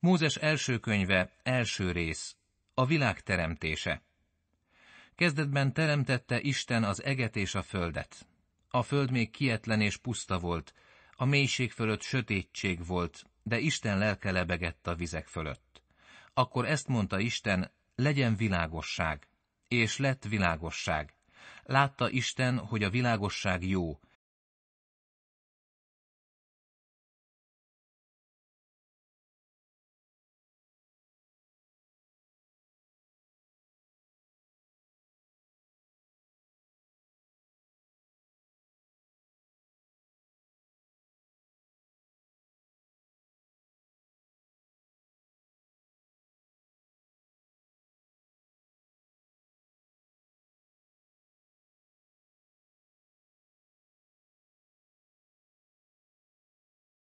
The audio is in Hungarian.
Mózes első könyve, első rész, a világ teremtése. Kezdetben teremtette Isten az eget és a földet. A föld még kietlen és puszta volt, a mélység fölött sötétség volt, de Isten lelke lebegett a vizek fölött. Akkor ezt mondta Isten, legyen világosság, és lett világosság. Látta Isten, hogy a világosság jó,